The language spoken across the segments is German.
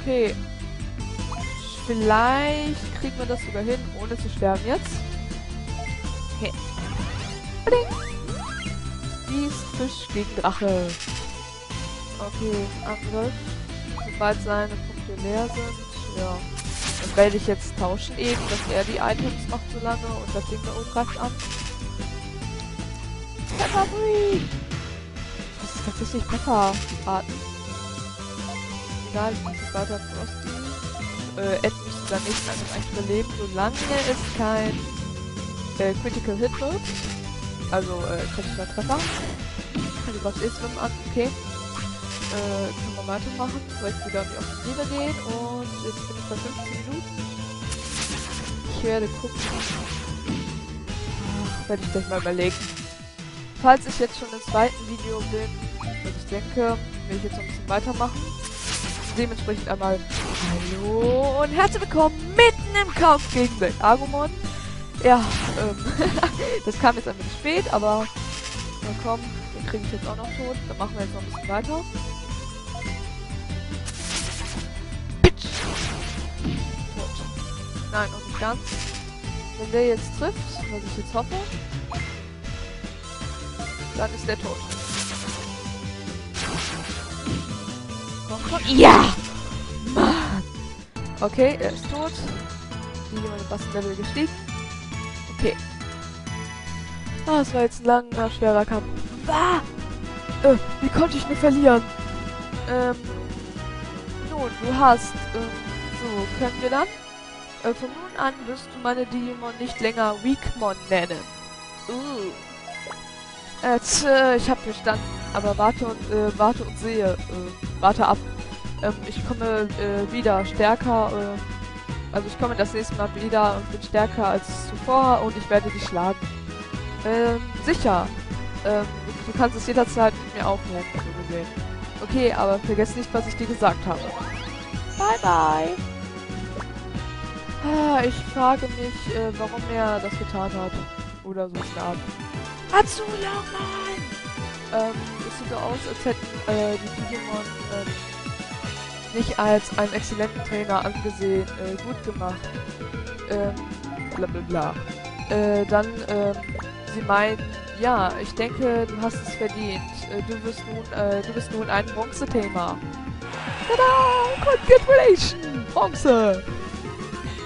Okay. Vielleicht kriegen wir das sogar hin, ohne zu sterben jetzt. Okay. Biest, Fisch gegen Drache. Okay, Angriff. Sobald seine Punkte leer sind, ja. Dann werde ich jetzt tauschen eben, dass er die Items macht so lange und das Ding da oben greift an. Pepperbree! Das ist tatsächlich Pepperarten. Egal, ich muss weiter Frosty. Ed müsste dann nicht einfach überleben, solange es kein Critical Hit wird. Also kritischer Treffer. Also was ist mit dem an? Okay. Können wir weitermachen, weil ich wieder auf die Liebe gehen und jetzt bin ich bei 15 Minuten. Ich werde gucken. Ach, werde ich gleich mal überlegen. Falls ich jetzt schon im zweiten Video bin, was ich denke, will ich jetzt noch ein bisschen weitermachen. Dementsprechend einmal hallo und herzlich willkommen mitten im Kampf gegen den Agumon. Ja, das kam jetzt ein bisschen spät, aber na komm, den kriege ich jetzt auch noch tot. Dann machen wir jetzt noch ein bisschen weiter. Bitch! Tot. Nein, noch nicht ganz. Wenn der jetzt trifft, was ich jetzt hoffe, dann ist der tot. Komm, komm. Ja! Mann! Okay, er ist tot. Die haben den Bastenlevel gestiegen. Okay. Ah, es war jetzt ein langer, schwerer Kampf. Ah! Wie konnte ich nur verlieren? Nun, du hast... so, können wir dann? Von nun an wirst du meine Digimon nicht länger Weakmon nennen. Ich hab verstanden, aber warte und sehe. Warte ab. Ich komme wieder stärker. Also ich komme das nächste Mal wieder und bin stärker als zuvor und ich werde dich schlagen. Sicher. Du kannst es jederzeit mit mir aufnehmen, so gesehen. Okay, aber vergiss nicht, was ich dir gesagt habe. Bye bye. Ah, ich frage mich, warum er das getan hat. Oder so starb. Mann! Es sieht so aus, als hätten die Digimon nicht als einen exzellenten Trainer angesehen, gut gemacht. Blablabla. Dann, sie meinen, ja, ich denke, du hast es verdient. Du bist nun ein Bronze-Thema. Tada! Congratulations! Bronze!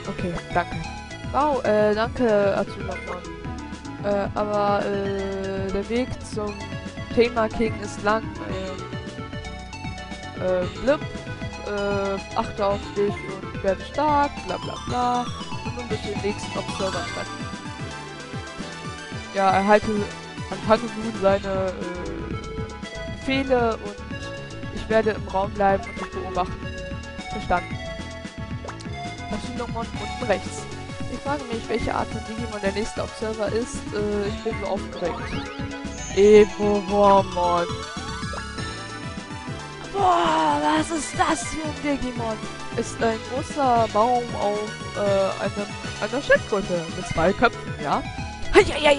Okay, danke. Wow, danke, Azumamon. Aber, der Weg zum Thema King ist lang. Blip. Achte auf dich und werde stark, bla bla bla. Und nun bitte den nächsten Observer treffen. Ja, erhalte an nun seine Befehle und ich werde im Raum bleiben und dich beobachten. Verstanden. Maschinenmon unten rechts. Ich frage mich, welche Art von Digimon der nächste Observer ist. Ich bin so aufgeregt. Epo Wormon. Boah, was ist das für ein Digimon? Ist ein großer Baum auf einer Schildkröte mit zwei Köpfen, ja? Ja.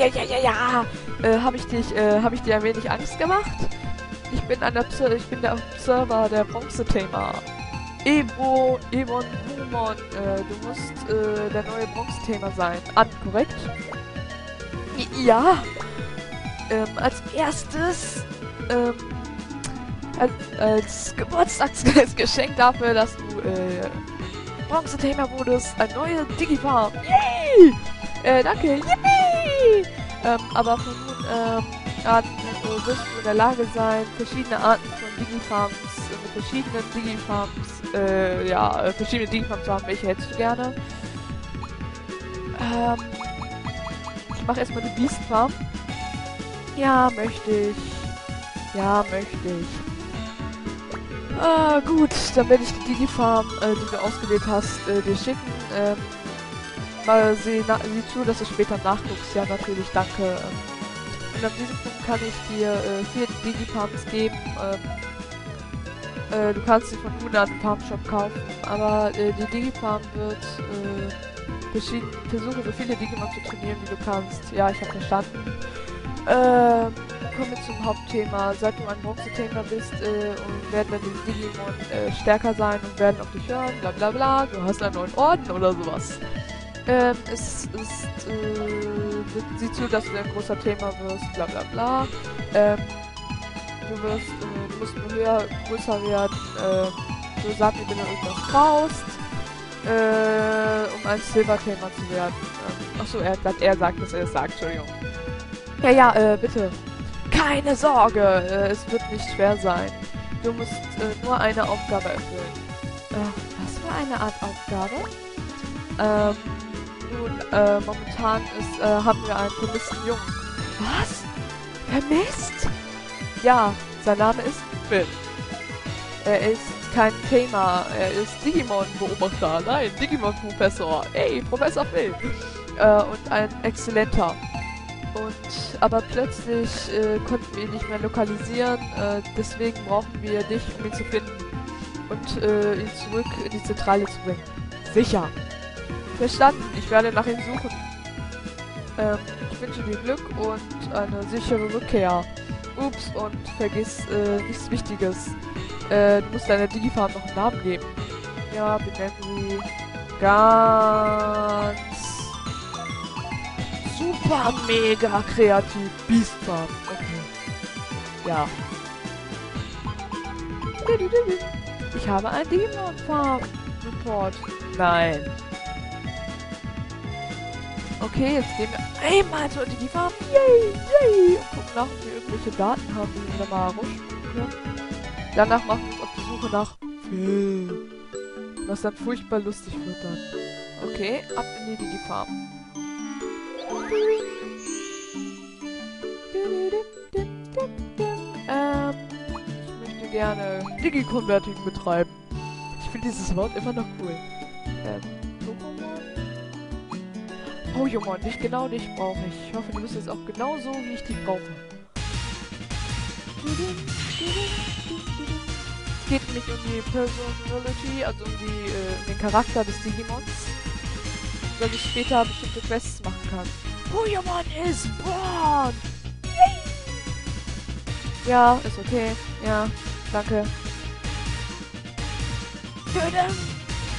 Hab ich dir ein wenig Angst gemacht? Ich bin der Observer der Bronze-Thema. Wormon, du musst der neue Bronze-Thema sein. An, korrekt? Ja. Als erstes als Geburtstagsgeschenk dafür, dass du Bronze-Thema wurdest, ein neuer Digifarm. Yay! Danke, yippie! Aber von nun an wirst du in der Lage sein, verschiedene Arten von Digifarms, verschiedene Digifarms zu haben. Welche hättest du gerne? Ich mache erstmal die Beast-Farm. Ja, möchte ich. Ah, gut, dann werde ich die Digifarm, die du ausgewählt hast, dir schicken. Mal sieh zu, dass du später nachguckst. Ja, natürlich, danke. Und an diesem Punkt kann ich dir 4 Digifarms geben. Du kannst sie von nun an im Farmshop kaufen. Aber die Digifarm wird versuche, so viele Digimon zu trainieren, wie du kannst. Ja, ich habe verstanden. kommen wir zum Hauptthema. Seit du ein Bronze-Thema bist und werden dann die Digimon stärker sein und werden auf dich hören, bla bla bla, du hast einen neuen Orden oder sowas. Sieh zu, dass du ein großer Thema wirst, bla bla bla. Du musst größer werden, so sag mir, wenn du irgendwas brauchst, um ein Silberthema zu werden. Achso, er sagt, dass er es sagt, Entschuldigung. Ja, bitte. Keine Sorge, es wird nicht schwer sein. Du musst nur eine Aufgabe erfüllen. Was für eine Art Aufgabe? Momentan haben wir einen vermissten Jungen. Was? Vermisst? Ja, sein Name ist Phil. Er ist kein Thema, er ist Digimon-Beobachter. Nein, Digimon-Professor. Ey, Professor Phil. Und ein exzellenter. Aber plötzlich konnten wir ihn nicht mehr lokalisieren, deswegen brauchen wir dich, um ihn zu finden und ihn zurück in die Zentrale zu bringen. Sicher. Verstanden, ich werde nach ihm suchen. Ich wünsche dir Glück und eine sichere Rückkehr. Ups, und vergiss nichts Wichtiges. Du musst deiner Digifarm noch einen Namen geben. Ja, benennen sie ganz... super mega kreativ Beastfarm. Okay. Ja. Ich habe einen Digimon-Farm-Report. Nein. Okay, jetzt gehen wir einmal zur Digifarm. Yay, yay. Und gucken nach, ob wir irgendwelche Daten haben, die wir da mal rumspucken können. Danach machen wir uns auf die Suche nach Phil. Was dann furchtbar lustig wird dann. Okay, ab in die Digifarm. Ich möchte gerne Digi-Converting betreiben. Ich finde dieses Wort immer noch cool. Tokomon? Poyomon, nicht genau dich brauche ich. Ich hoffe, du bist jetzt auch genau so, wie ich dich brauche. Es geht nämlich um die Personality, also um den Charakter des Digimons, dass ich später bestimmte Quests machen kann. Kuriumon is born! Yay! Ja, ist okay. Ja, danke.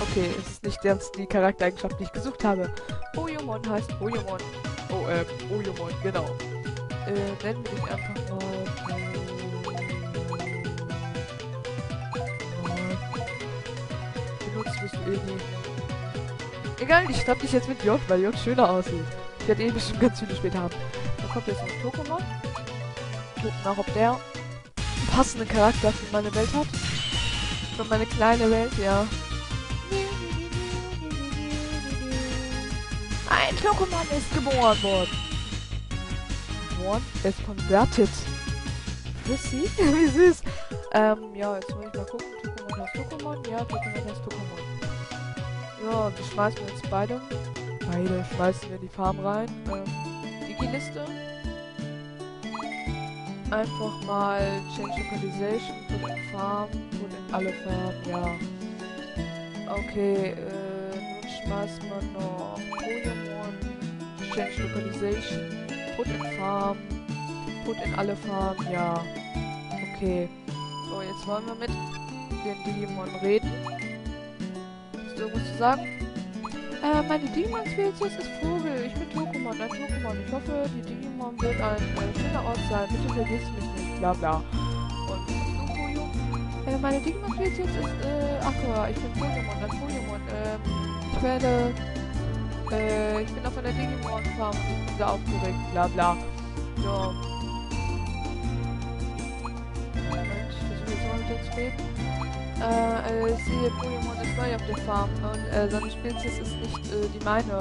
Okay, ist nicht ganz die Charaktereigenschaft, die ich gesucht habe. Poyomon heißt Poyomon. Oh, Poyomon, genau. Nennen wir ihn einfach mal... Benutzt bist du irgendwie... Egal, ich schnapp dich jetzt mit J, weil J schöner aussieht. Ich werde eh bestimmt ganz viele später haben. Dann kommt jetzt noch Tokomon. Gucken nach, ob der einen passenden Charakter für meine Welt hat. Für meine kleine Welt, ja. Ein Tokomon ist geboren worden. Geboren? Er ist converted. Chrissy? Wie süß. Ja, jetzt muss ich mal gucken. Tokomon heißt Tokomon. Ja, Tokomon heißt Tokomon. Ja, die schmeißen wir jetzt beide. Beide schmeißen wir in die Farm rein. Digi-Liste. Einfach mal Change Localization, put in Farm, put in alle Farben, ja. Okay, nun schmeißen wir noch Polyamon, Change Localization, put in Farm, put in alle Farben, ja. Okay. So, jetzt wollen wir mit den Digimon reden. Irgendwas zu sagen? Meine Digimon-Spezies ist Vogel. Ich bin Tokomon, ein Tokomon. Ich hoffe, die Digimon wird ein schöner Ort sein. Bitte vergiss mich nicht. Bla bla. Und Poyomon. Meine Digimon-Spezies ist Aqua. Ich bin Poyomon, ein Poyomon. Ich bin auf einer Digimon-Farm und ich bin sehr aufgeregt. Bla bla. So. Moment, ich versuche jetzt mal mit dir zu reden. Siehe, Kuriumon ist neu auf der Farm und seine Spezies ist nicht die meine.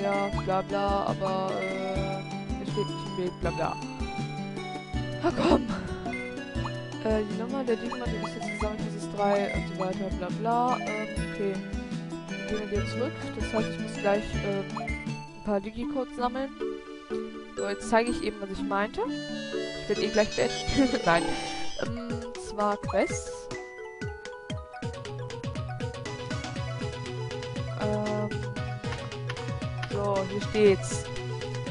Ja, bla bla, aber er steht nicht im Weg, bla bla. Ach komm! Die Nummer der Digimon, die ist jetzt zusammen dieses 3 und so weiter, bla bla. Okay. Dann gehen wir zurück, das heißt, ich muss gleich ein paar Digicodes sammeln. So, jetzt zeige ich eben, was ich meinte. Ich werde eh gleich beenden. Nein. War Quests. So, hier steht's.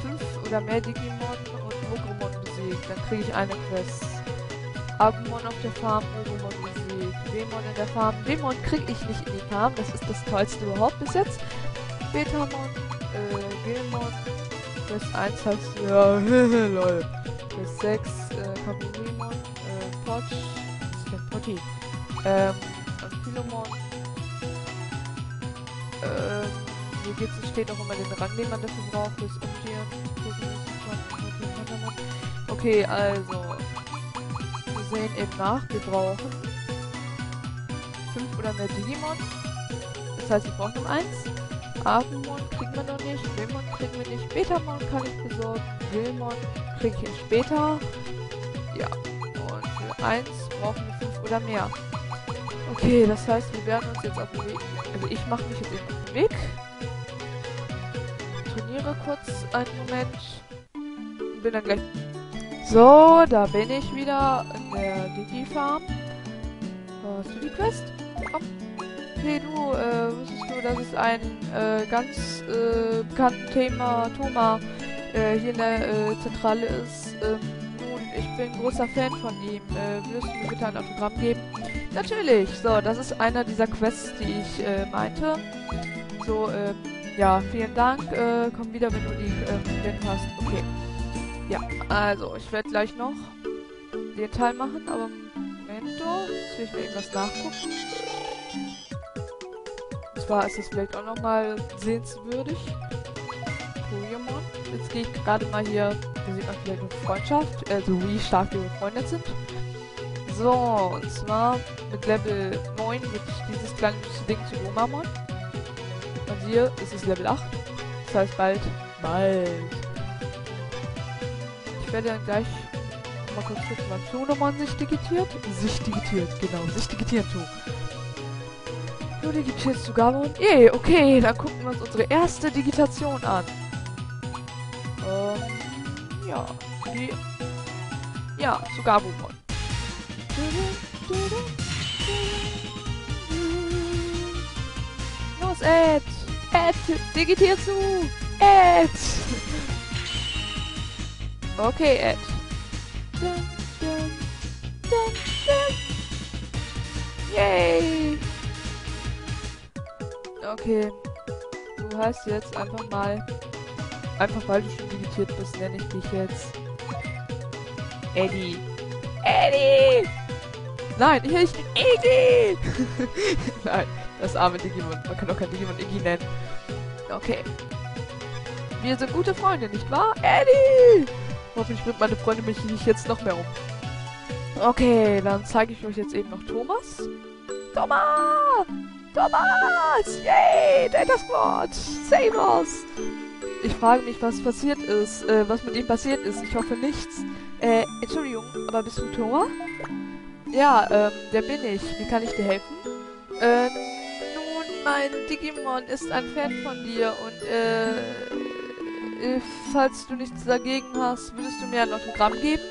5 oder mehr Digimon und Mogumon dann kriege ich eine Quest. Agumon auf der Farm, Mogumon besiegt, Wilmon in der Farm. Wilmon kriege ich nicht in die Farm, das ist das tollste überhaupt bis jetzt. Betamon, Gabumon, Quest 1 hast du, ja, lol. Quest 6, Kuriumon, Potsch, das ist kein Potti, und Philomon, hier geht's, es steht auch immer den Rang, den man dafür braucht, fürs Umtieren. Okay, also, wir sehen eben nach, wir brauchen 5 oder mehr Digimon, das heißt, wir brauchen 1. Avimon kriegt man noch nicht, Wilmon kriegen wir nicht, Betamon kann ich besorgen, Wilmon kriege ich später. Ja, und für 1 brauchen wir 5 oder mehr. Okay, das heißt, wir werden uns jetzt auf den Weg, also ich mache mich jetzt eben auf den Weg. Trainiere kurz einen Moment und bin dann gleich... So, da bin ich wieder in der Digi-Farm. Hast du die Quest? Komm. Okay, du, wusstest du, dass es einen ganz bekannten Thema Thomas hier in der Zentrale ist? Nun, ich bin großer Fan von ihm. Würdest du mir bitte ein Autogramm geben? Natürlich! So, das ist einer dieser Quests, die ich meinte. So, ja, vielen Dank. Komm wieder, wenn du die Quest hast. Okay. Ja, also, ich werde gleich noch den Teil machen, aber Momento, jetzt will ich mir irgendwas nachgucken. Und zwar ist das vielleicht auch nochmal sehenswürdig. Kuriumon. Jetzt gehe ich gerade mal hier, da sieht man vielleicht eine Freundschaft, also wie stark wir befreundet sind. So, und zwar mit Level 9 wird dieses kleine Ding zu Gomamon. Und hier ist es Level 8. Das heißt bald. Ich werde dann gleich mal kurz gucken, wann Tokomon sich digitiert. Sich digitieren tun. Du digitierst zu Gabumon. Yay, okay, dann gucken wir uns unsere erste Digitation an. Ja. Ja, zu Gabumon. Los, Ed! Ed, digitier zu! Ed! Okay, Ed. Yay! Okay. Du heißt jetzt einfach mal... Einfach weil du schon digitiert bist, nenne ich dich jetzt... Eddie. Eddie! Nein, ich bin Iggy! Nein, das arme Digimon. Man kann auch kein Digimon Iggy nennen. Okay. Wir sind gute Freunde, nicht wahr? Eddie! Hoffentlich bringt meine Freunde mich nicht jetzt noch mehr um. Okay, dann zeige ich euch jetzt eben noch Thomas. Thomas! Yay! Data Squad! Save us! Ich frage mich, was passiert ist. Was mit ihm passiert ist. Ich hoffe nichts. Entschuldigung, aber bist du Thomas? Ja, der bin ich. Wie kann ich dir helfen? Nun, mein Digimon ist ein Fan von dir und, falls du nichts dagegen hast, würdest du mir ein Autogramm geben?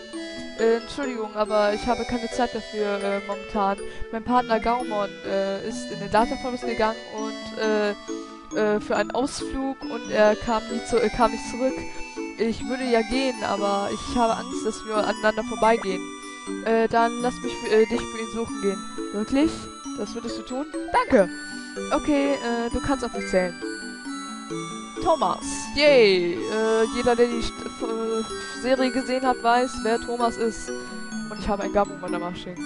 Entschuldigung, aber ich habe keine Zeit dafür momentan. Mein Partner Gaomon ist in den Dataforms gegangen und für einen Ausflug und er kam nicht zurück. Ich würde ja gehen, aber ich habe Angst, dass wir aneinander vorbeigehen. Dann lass mich dich für ihn suchen gehen. Wirklich? Das würdest du tun? Danke! Okay, du kannst auf mich zählen. Thomas. Yay! Jeder, der die Serie gesehen hat, weiß, wer Thomas ist. Und ich habe ein Gabumon am Arsch stehen.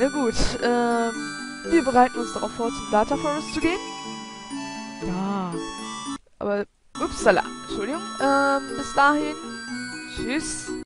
Na gut, wir bereiten uns darauf vor, zum Data Forest zu gehen. Ja. Aber, upsala. Entschuldigung. Bis dahin. Tschüss.